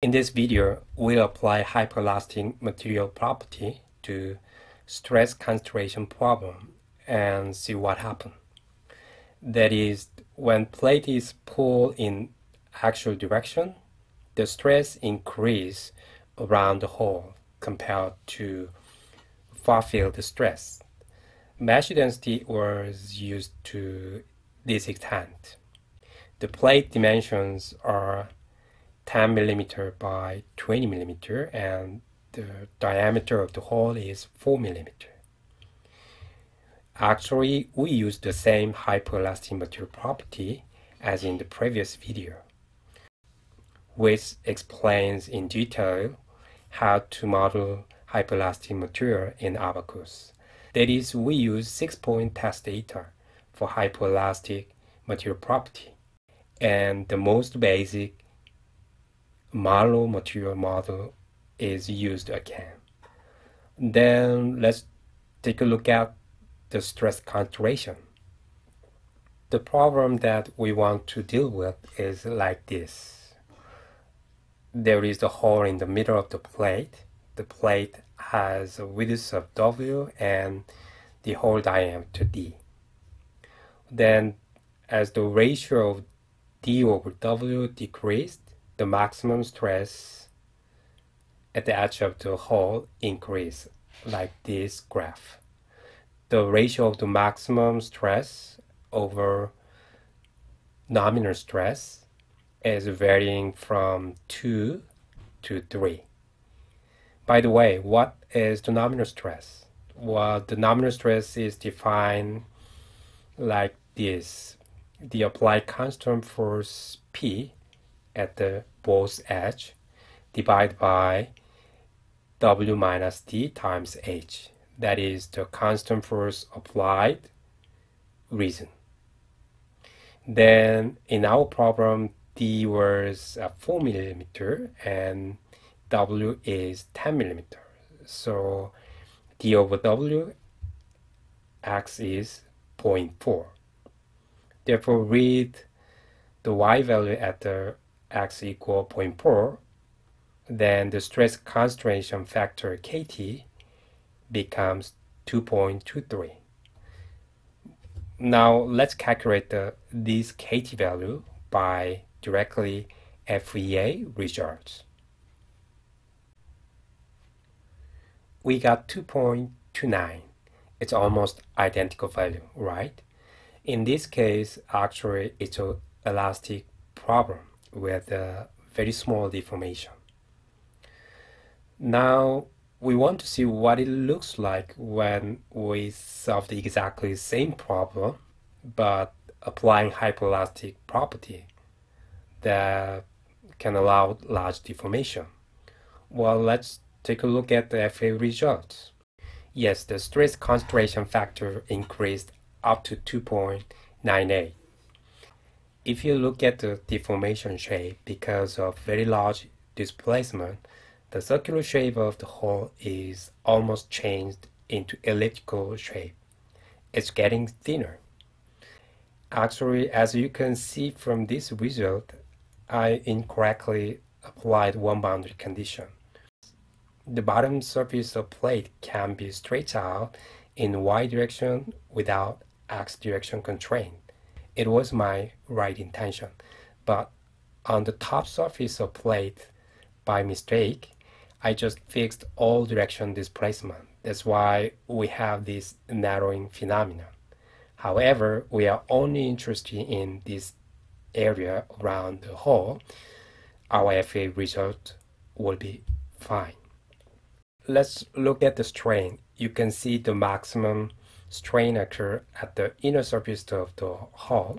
In this video, we'll apply hyperelastic material property to stress concentration problem and see what happens. That is, when plate is pulled in axial direction, the stress increase around the hole compared to far field stress. Measure density was used to this extent. The plate dimensions are 10 millimeter by 20 millimeter, and the diameter of the hole is 4 millimeter. Actually, we use the same hyperelastic material property as in the previous video, which explains in detail how to model hyperelastic material in Abaqus. That is, we use 6-point test data for hyperelastic material property, and the most basic Marlow material model is used again. Then let's take a look at the stress concentration. The problem that we want to deal with is like this. There is a hole in the middle of the plate. The plate has a width of W and the hole diameter D. Then as the ratio of D over W decreased, the maximum stress at the edge of the hole increase, like this graph. The ratio of the maximum stress over nominal stress is varying from 2 to 3. By the way, what is the nominal stress? Well, the nominal stress is defined like this. The applied constant force P at the both edge divided by W minus D times H. That is the constant force applied reason. Then in our problem, D was 4 millimeter and W is 10 millimeter. So D over W, X is 0.4. Therefore, read the Y value at the X equal 0.4, then the stress concentration factor kT becomes 2.23. Now let's calculate this kT value by directly FEA results. We got 2.29. It's almost identical value, right? In this case, actually it's an elastic problem with a very small deformation. Now we want to see what it looks like when we solve the exactly same problem but applying hyperelastic property that can allow large deformation. Well, let's take a look at the FEA results. Yes, the stress concentration factor increased up to 2.98. If you look at the deformation shape, because of very large displacement, the circular shape of the hole is almost changed into elliptical shape. It's getting thinner. Actually, as you can see from this result, I incorrectly applied one boundary condition. The bottom surface of plate can be stretched out in Y direction without X direction constraint. It was my right intention, but on the top surface of plate, by mistake, I just fixed all direction displacement. That's why we have this narrowing phenomenon. However, we are only interested in this area around the hole. Our FEA result will be fine. Let's look at the strain. You can see the maximum strain occur at the inner surface of the hole.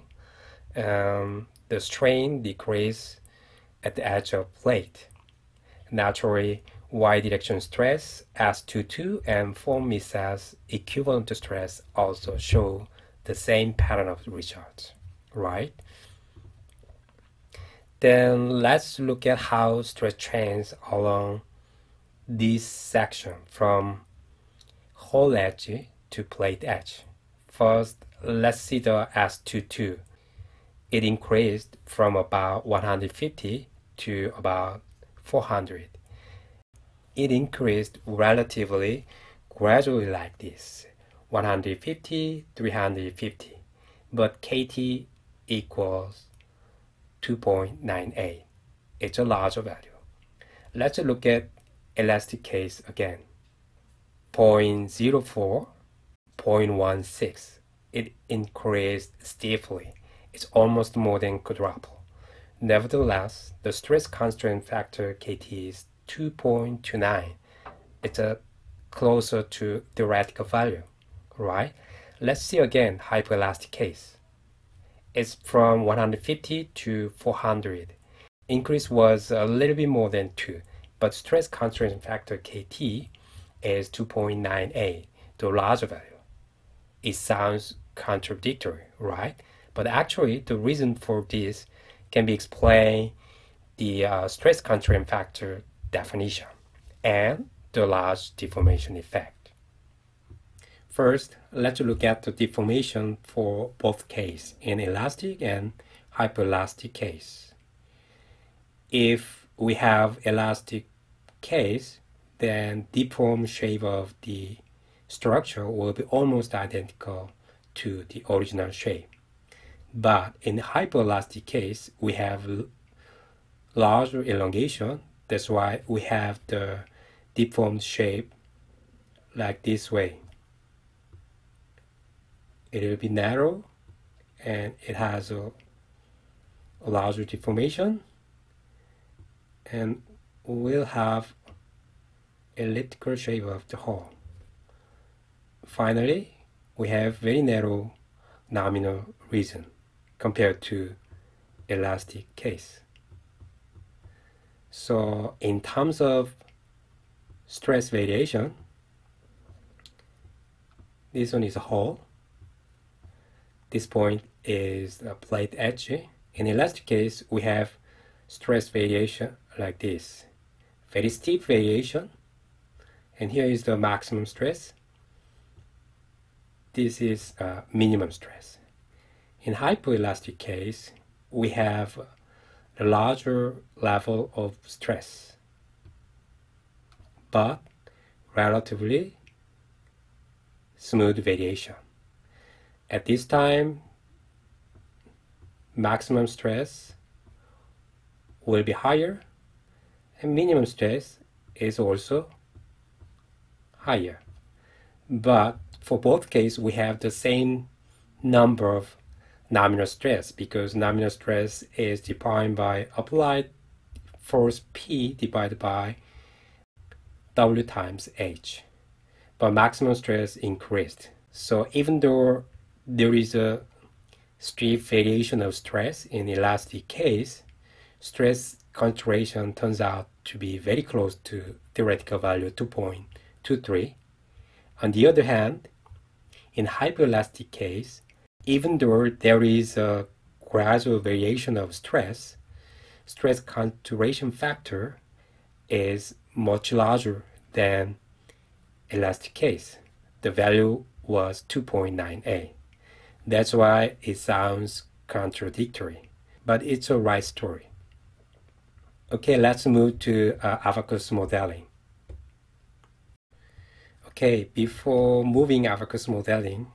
The strain decrease at the edge of plate. Naturally, Y direction stress S22 and von Mises equivalent stress also show the same pattern of results, right? Then let's look at how stress changes along this section from hole edge to plate edge. First, let's see the S22. It increased from about 150 to about 400. It increased relatively gradually like this, 150, 350, but kT equals 2.98. It's a larger value. Let's look at elastic case again. 0.04, 0.16. It increased steeply. It's almost more than quadruple. Nevertheless, the stress constraint factor kT is 2.29. It's closer to theoretical value, right? Let's see again hyperelastic case. It's from 150 to 400. Increase was a little bit more than 2, but stress constraint factor kT is 2.98, the larger value. It sounds contradictory, right? But actually, the reason for this can be explained the stress constraint factor definition and the large deformation effect. First, let's look at the deformation for both cases, in elastic and hyperelastic case. If we have elastic case, then deformed shape of the structure will be almost identical to the original shape. But in the hyperelastic case, we have larger elongation. That's why we have the deformed shape like this way. It will be narrow and it has a larger deformation, and we'll have elliptical shape of the whole. Finally, we have very narrow nominal region compared to elastic case. So in terms of stress variation, this one is a hole. This point is a plate edge. In elastic case, we have stress variation like this. Very steep variation. And here is the maximum stress. This is minimum stress. In hyperelastic case, we have a larger level of stress, but relatively smooth variation. At this time, maximum stress will be higher, and minimum stress is also higher. But for both cases, we have the same number of nominal stress, because nominal stress is defined by applied force P divided by W times H. But maximum stress increased. So even though there is a steep variation of stress in elastic case, stress concentration turns out to be very close to theoretical value 2.23. On the other hand, in hyperelastic case, even though there is a gradual variation of stress, stress concentration factor is much larger than elastic case. The value was 2.98. That's why it sounds contradictory, but it's a right story. Okay, let's move to Abaqus modeling. Okay, before moving Abaqus modeling,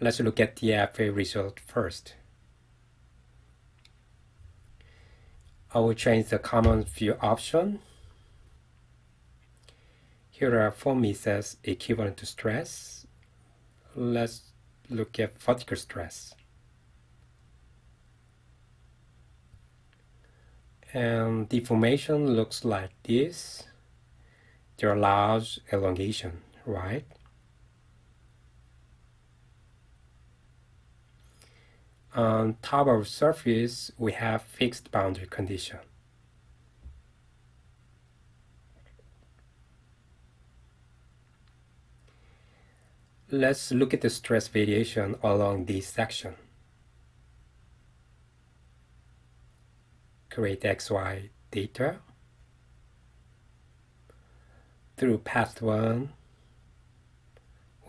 let's look at the FEA result first. I will change the common view option. Here are von Mises equivalent to stress. Let's look at vertical stress. And deformation looks like this. There are large elongation, right? On top of surface, we have fixed boundary condition. Let's look at the stress variation along this section. Create XY data. Through path 1,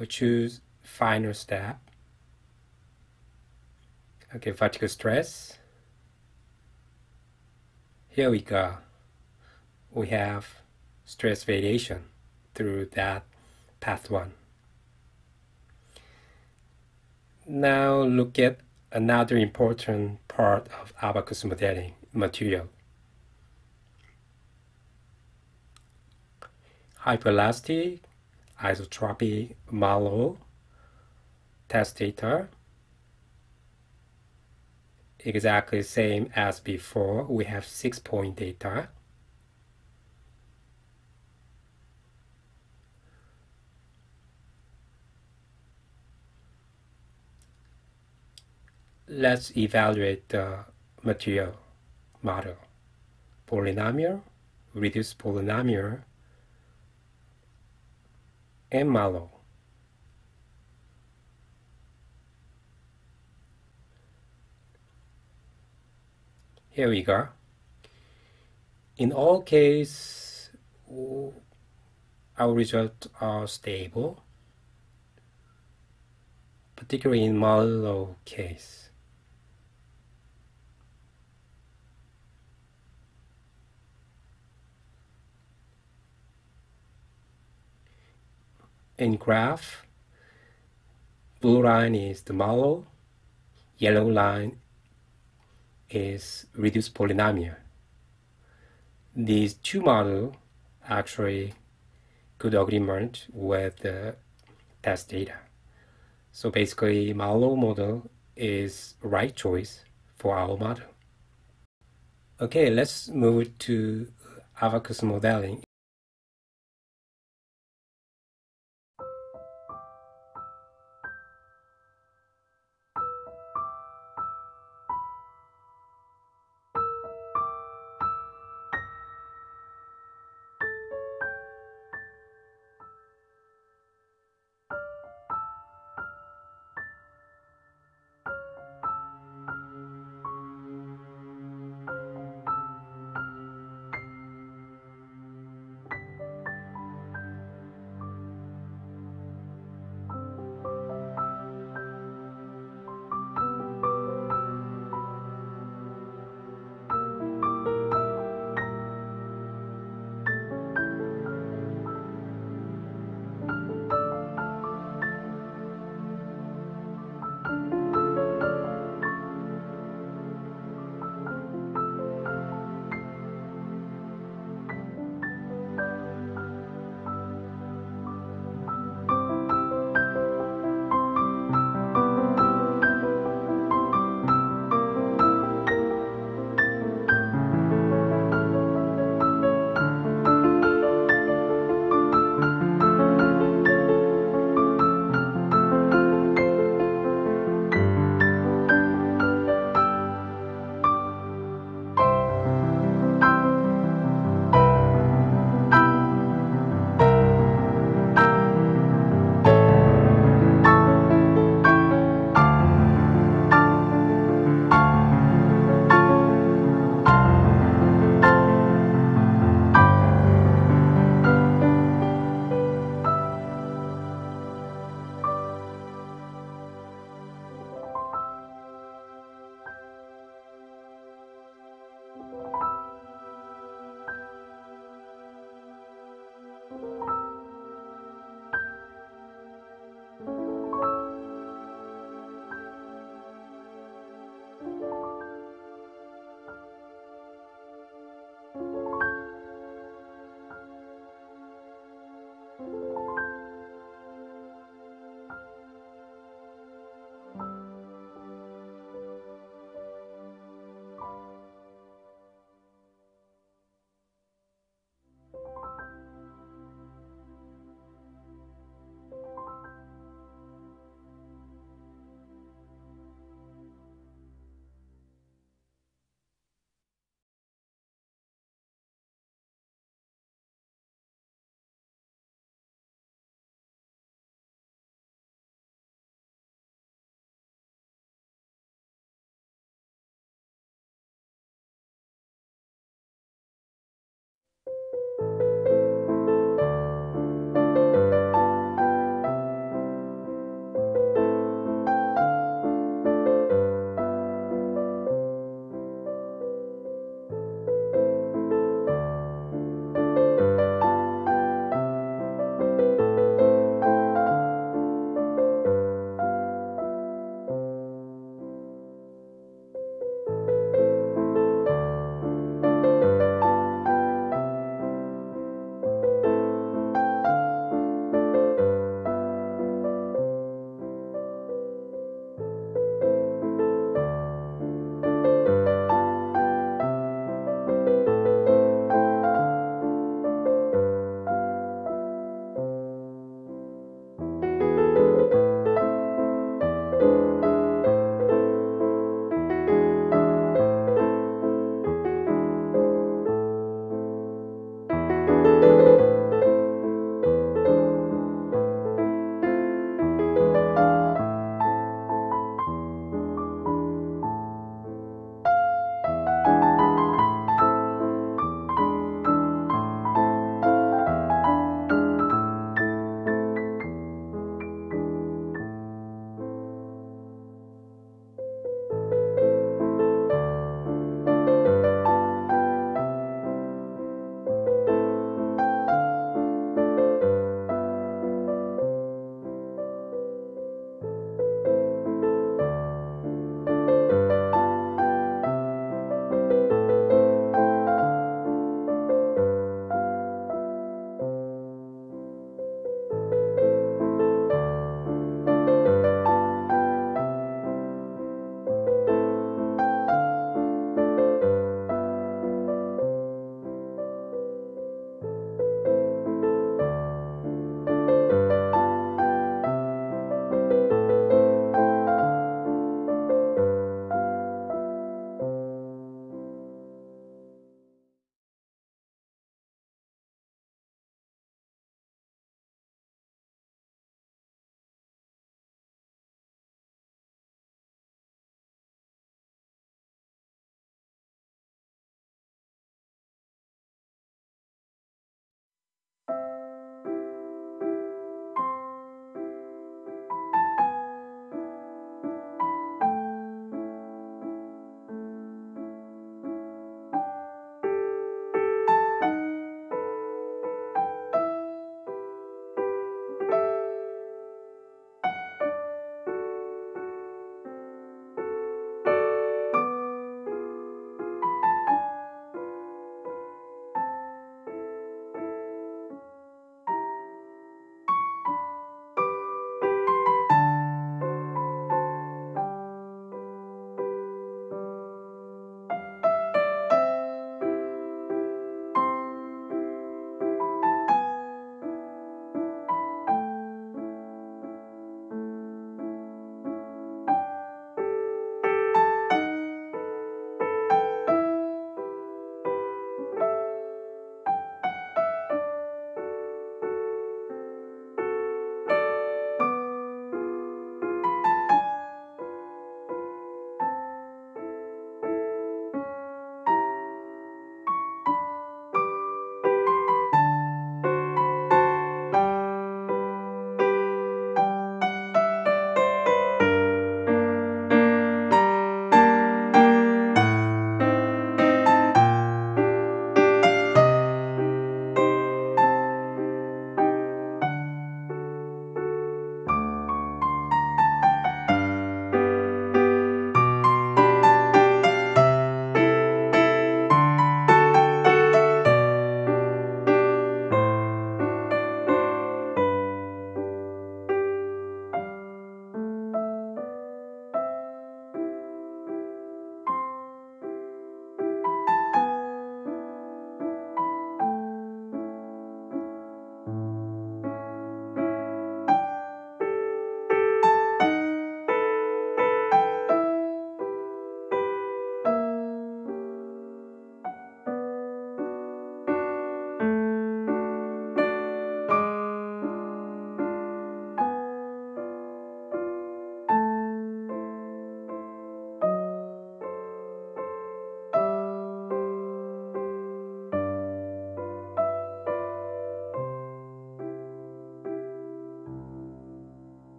we choose final step. Okay, vertical stress. Here we go. we have stress variation through that path 1. Now look at another important part of Abaqus modeling, material. Hyperelastic, isotropy, Marlow, test data. Exactly same as before, we have 6-point data. Let's evaluate the material model. Polynomial, reduced polynomial, and Marlow. Here we go. In all cases, our results are stable, particularly in Marlow case. In graph, blue line is the Marlow, yellow line is reduced polynomial. These two models actually good agreement with the test data. So basically Marlow model is right choice for our model. Okay, let's move to Abaqus modeling.